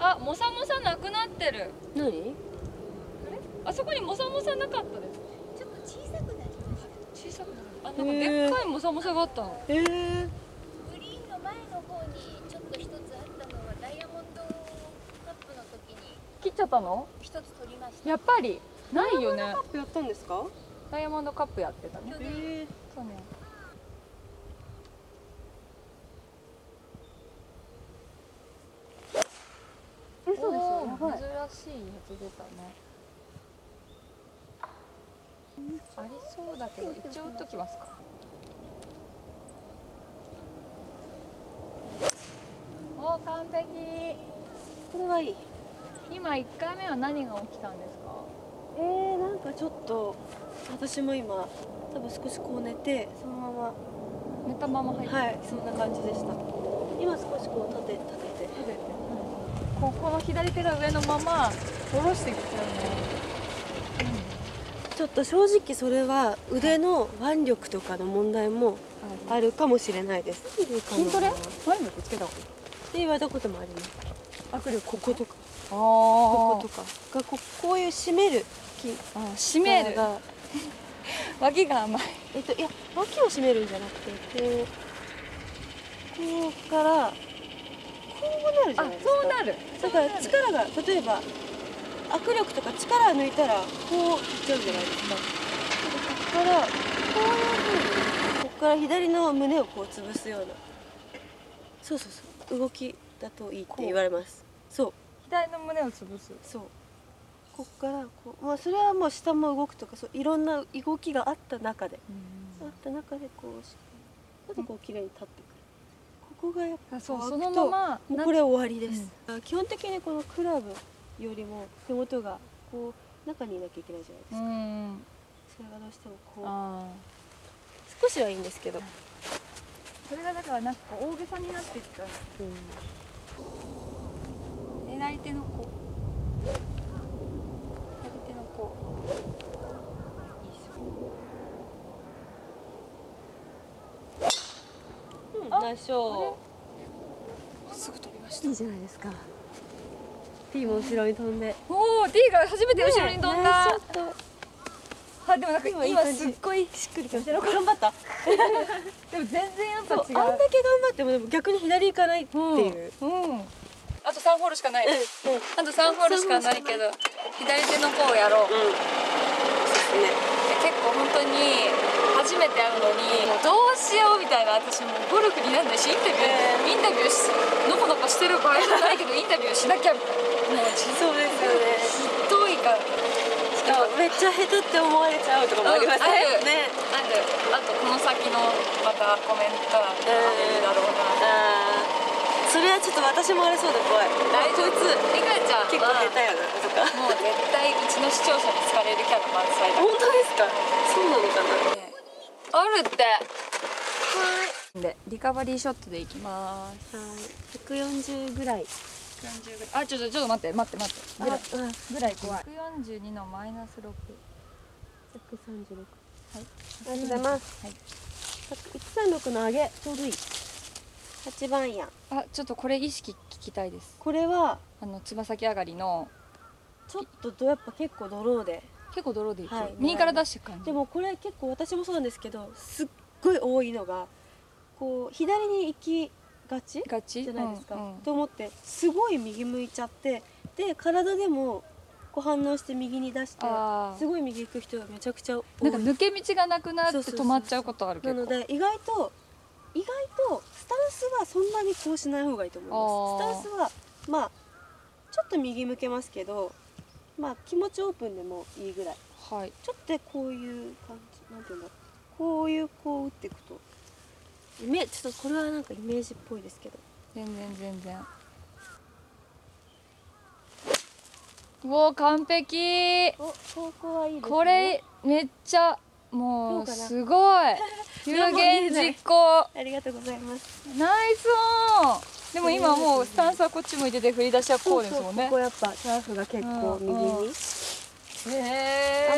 あ、モサモサなくなってる。何？あれ？あそこにモサモサなかったです。ちょっと小さくなりました。小さくなる。あ、なんかでっかいモサモサがあったの。へえ。グリーンの前の方にちょっと一つあったのはダイヤモンドカップの時に切っちゃったの？一つ取りました。やっぱりないよね。ダイヤモンドカップやったんですか？ダイヤモンドカップやってたね。へえ。そうね。そうですよ、珍しいやつ出たね。ありそうだけど、一応打っときますか。お、完璧。これはいい。今1回目は何が起きたんですか？なんかちょっと、私も今、多分少しこう寝て、そのまま。寝たまま入って。はい、そんな感じでした。今少しこう立てて。この左手が上のまま下ろしてきちゃうね、うん、ちょっと正直それは腕の腕力とかの問題もあるかもしれないです。筋トレ腕力つけたことって言われたこともあります。握力こことかこことかがこういう締める筋、締める脇が甘い、いや脇を締めるんじゃなくてこうからこうなるじゃないですか。そうなる。だから力が、例えば握力とか力抜いたらこういっちゃうんじゃないですか。だからこういうふうにここから左の胸をこう潰すような、そうそうそう、動きだといいって言われます。そう、左の胸を潰す。そう、ここからこう、まあそれはもう下も動くとか、そういろんな動きがあった中でこうしてあとこう綺麗に立ってくる。ここがやっぱそう、そのままもうこれ終わりです、うん、基本的にこのクラブよりも手元がこう中にいなきゃいけないじゃないですか。それがどうしてもこう少しはいいんですけど、それがだからなんか大げさになってきた、狙い手の子、すぐ飛びました。いいじゃないですか。T も後ろに飛んで。おお、T が初めて後ろに飛んだ。あ、でもなんか今すっごいしっくりきました。頑張った。でも全然やっぱ違う。あんだけ頑張ってもでも逆に左行かないっていう。あと3ホールしかない。あと3ホールしかないけど、左手の方をやろう。そうですね。結構本当に初めて会うのにどうしようみたいな、私もゴルフになんないしインタビューのこのこしてる場合じゃないけどインタビューしなきゃみたいな、もうそうですよね。ひどいから、しかもめっちゃ下手って思われちゃうとかもありますね。あとこの先のまたコメントが出るだろうな。それはちょっと私もありそうで怖い。大丈夫。リカちゃん結構下手やなとか、もう絶対うちの視聴者に好かれるキャラ満載だ。本当ですか？そうなのかな。あるって。はい。でリカバリーショットでいきます。はい。140ぐらい。あ、ちょっと待って。ぐらい怖い。142のマイナス6。136。はい。ありがとうございます。はい。136の上げちょうどいい。8番や。あ、ちょっとこれ意識聞きたいです。これはつま先上がりのちょっとやっぱ結構ドローで。いく、右から出していく感じ。でもこれ結構私もそうなんですけど、すっごい多いのがこう左に行きがちじゃないですか、と思ってすごい右向いちゃって、で体でもこう反応して右に出してすごい右行く人がめちゃくちゃ多い。なんか抜け道がなくなって止まっちゃうことあるけど、なので意外とスタンスはそんなにこうしない方がいいと思います。スタンスはまあちょっと右向けますけど、まあ気持ちオープンでもいいぐらい。はい。ちょっとこういう感じ、なんていうんだろう、こう打っていくと、ちょっとこれはなんかイメージっぽいですけど。全然。うおー、完璧。お、方向はいいですね。これめっちゃもうすごい。有言実行。ありがとうございます。ナイスオン。でも今もうスタンスはこっち向いてて振り出しはこうですもんね。ここやっぱシャーフが結構右に、あ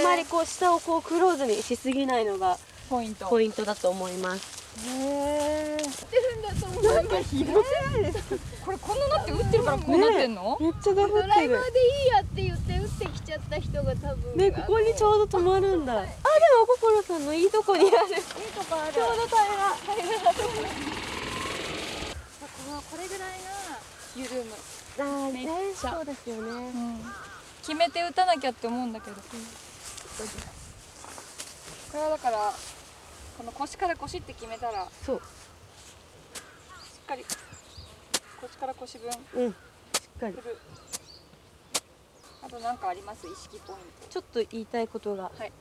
んまりこう下をこうクローズにしすぎないのがポイントだと思います。へえ。知ってるんだと思う。なんかひどくないですか。これこんななって打ってるからこうなってんの？めっちゃ頑張ってる。ドライバーでいいやって言って打ってきちゃった人が多分。ね、ここにちょうど止まるんだ。あ、でも心さんのいいとこにある。いいとこある。ちょうど平ら。これぐらいが緩む。ああ、めっちゃそうですよね。決めて打たなきゃって思うんだけど。これはだからこの腰から腰って決めたら、そう、しっかり腰から腰分、うん、しっかり。あとなんかあります？意識ポイント。ちょっと言いたいことが、はい、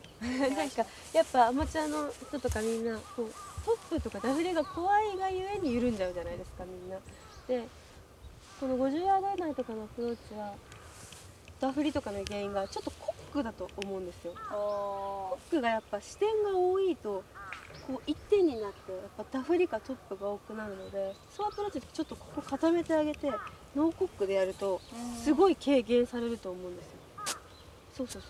なんかやっぱアマチュアの人とかみんなこうトップとかダフレが怖いがゆえに緩んじゃうじゃないですか、みんな。で、この50ヤード以内とかのアプローチはダフリとかの原因がちょっとコックだと思うんですよ。コックがやっぱ視点が多いとこう一点になってやっぱダフリかトップが多くなるので、そうアプローチでちょっとここ固めてあげてノーコックでやるとすごい軽減されると思うんですよ。そうそう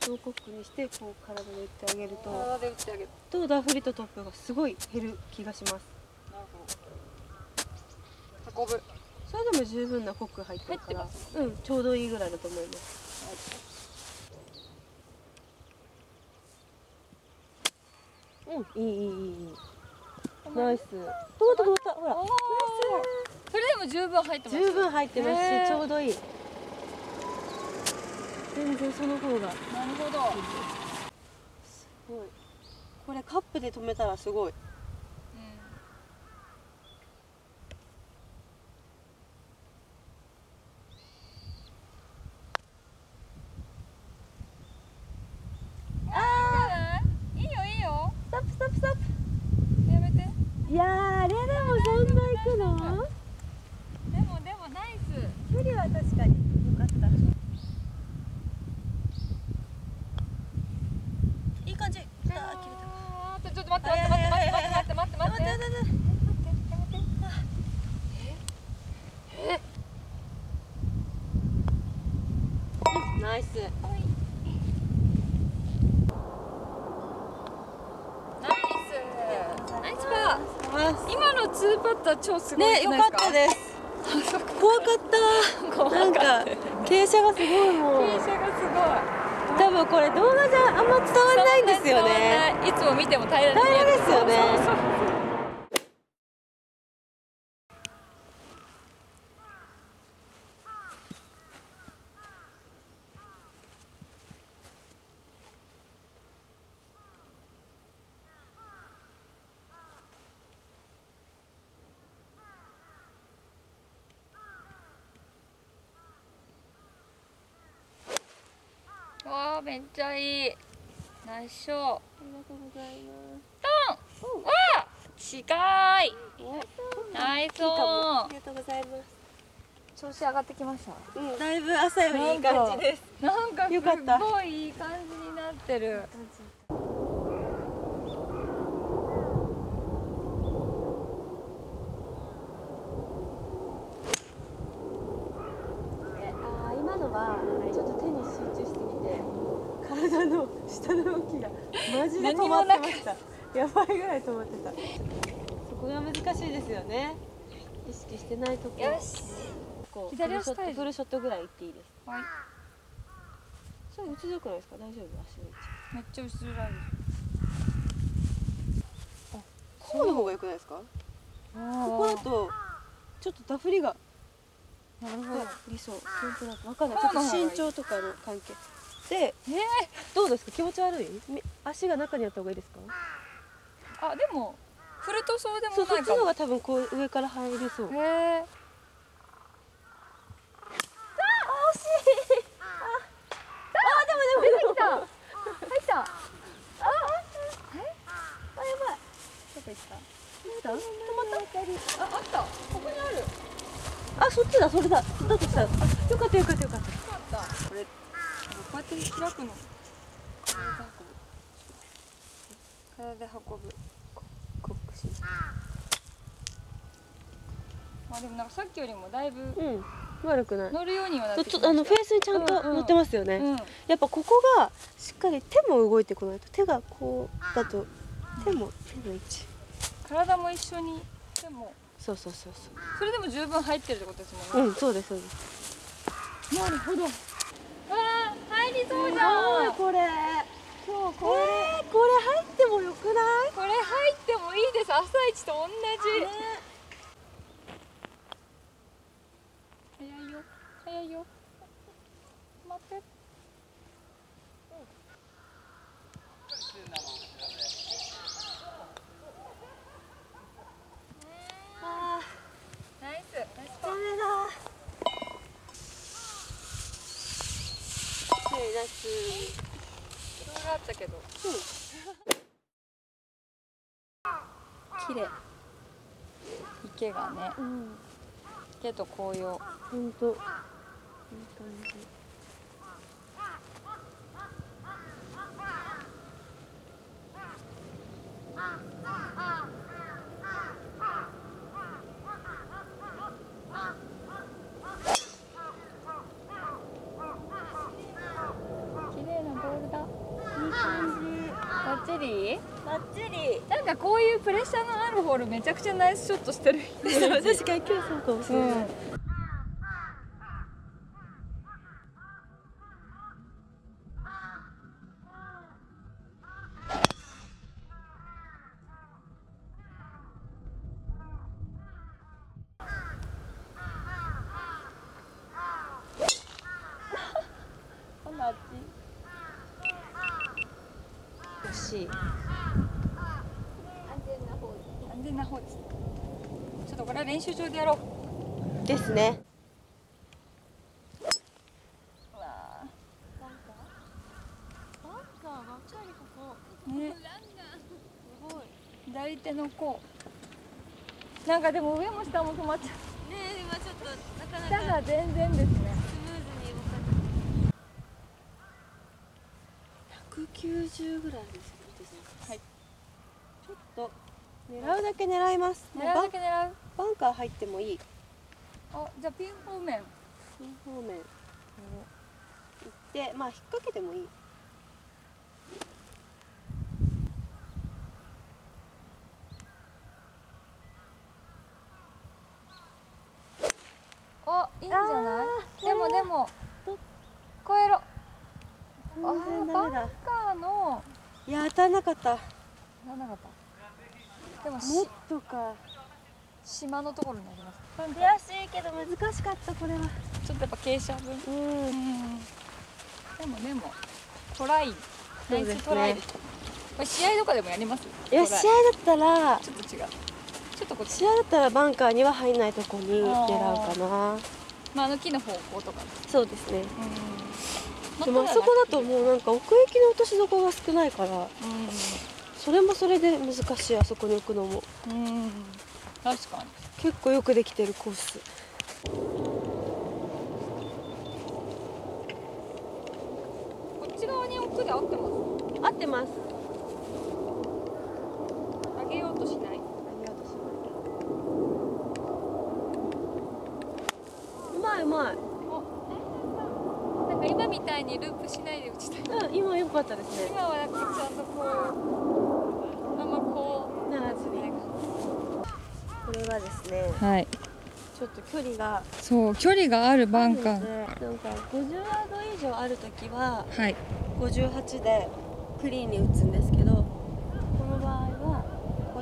そう、ノーコックにしてこう体で打ってあげると、体で打ってあげるとダフリとトップがすごい減る気がします。なるほど。運ぶそれでも十分なコック入ってるから、うん、ちょうどいいぐらいだと思います。はい、うん、いいナイス。トマト止まった、ほら。それでも十分入ってます。十分入ってますし、ちょうどいい。全然その方が。なるほど。すごい。これカップで止めたらすごい。いやー、あれでもそんな行くの？でもナイス。距離は確かに良かった。いい感じ。あー、ちょっと待って。ナイス。今の2パットは超すごいですね。良かったです。怖かった。なんか傾斜がすごいもん。傾斜がすごい。多分これ動画じゃあんま伝わらないんですよね。いつも見ても平らですよね。わあ、めっちゃいい。ナイスショー。ありがとうございます。ドン。わあ、近い。ナイスオン。ありがとうございます。調子上がってきました。うん、だいぶ朝よりいい感じです。なんかすごいいい感じになってる。下の動きがマジで止まってました。やばいぐらい止まってた。そこが難しいですよね。意識してないとこ。よし。こう左足タイル。フルショットぐらい行っていいです。はい。それ打ちづらくないですか？大丈夫？足の位置。めっちゃ打ちづらいです。あ、こうの方が良くないですか？ここだとちょっとダフリが。なるほど。理想。なんとなくわかんない。ちょっと身長とかの関係。で、どうですか、気持ち悪い？足が中にあった方がいいですか？あ、でも振るとそうでもないかも。そう、そっちの方が多分こう上から入りそう。あ、惜しい。あ、でも入った。あ、え？あ、やばい。どこ行った？止まった？あ、あった。ここにある。あ、そっちだ、それだ。だとしたら、あ、よかった。これ。こうやって開くの。体で運ぶ。コックシー。まあでもなんかさっきよりもだいぶ、うん、悪くない。乗るようにはなってきました。フェースにちゃんと乗ってますよね。やっぱここがしっかり手も動いてこないと、手がこうだと手の位置。体も一緒に。でもそうそれでも十分入ってるってことですもんね。うん、そうです。なるほど。わあ、入りそうじゃん。これ今日これ、これ入ってもよくない？これ入ってもいいです。朝一と同じ。早いよ。待って。あったけど、綺麗、池がね、池と紅葉、本当いい感じ。なんかこういうプレッシャーのあるホールめちゃくちゃナイスショットしてる。確かに今日そうかもしれない。こんなあっち欲しい。ちょっとこれは練習場でやろう。ですね。左手のこう。なんかでも上も下も止まっちゃう。ねえ、今ちょっとなかなか。下が全然ですね。スムーズに動かない。190ぐらいですね。はい。ちょっと。狙うだけ狙います。バンカー入ってもいい。あ、じゃあピン方面。行って、まあ引っ掛けてもいい。あ、いいんじゃない？でも越えろ。バンカーの。いや、当たらなかった。でももっとか島のところになります。悔しいけど難しかった。これはちょっとやっぱ傾斜分。でもトライ、ナイストライ。これ試合とかでもやります？いや、試合だったらちょっと違う。ちょっとこっち試合だったらバンカーには入んないとこに狙うかな。まああの木の方向とか。そうですね。でもあそこだともうなんか奥行きの落としどころが少ないから、それもそれで難しい。あそこに置くのも確かに結構よくできてるコース。こっち側に置くで合ってます？合ってます。上げようとしない。うまい。なんか今みたいにループしないで打ちたい。今良かったですね。今はなんかちゃんとこう。これはですね、はい、ちょっと距離があるバンカー、なんか50ヤード以上あるときは、はい、58でクリーンに打つんですけど、この場合は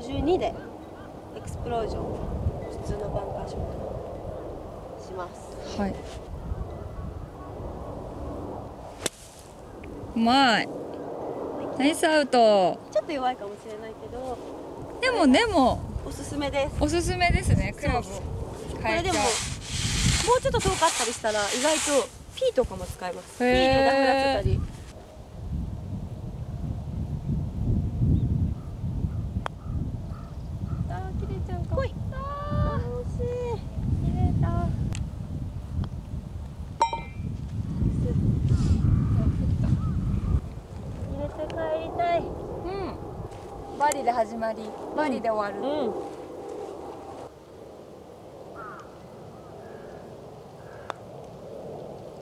52でエクスプロージョン、普通のバンカーショットします。はい。うまい。ナイスアウト。ちょっと弱いかもしれないけど、でも。おすすめですね。クラブこれでももうちょっと遠かったりしたら意外とピーとかも使えます。ピーとダフだったり。あー切れちゃうかも。あー惜しい。切れた。入れて帰りたい。バーディーで始まり、バーディーで終わる。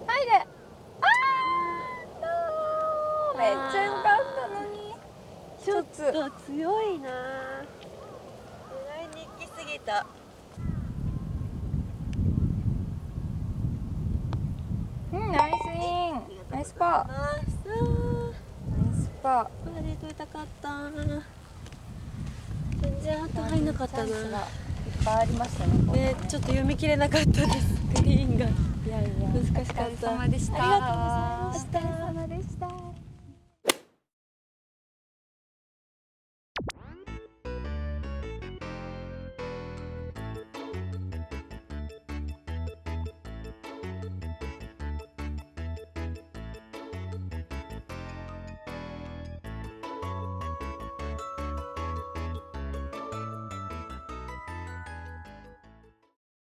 入れ。めっちゃ良かったのに。ちょっと強いな。した。うん、ナイスイン。ナイスパー。ナイスパー。バーディー取りたかった。全然あと入んなかったな。いっぱいありましたね。ね、ちょっと読み切れなかったです。グリーンが。いやいや、難しかった。お疲れ様でした。ありがとうございました。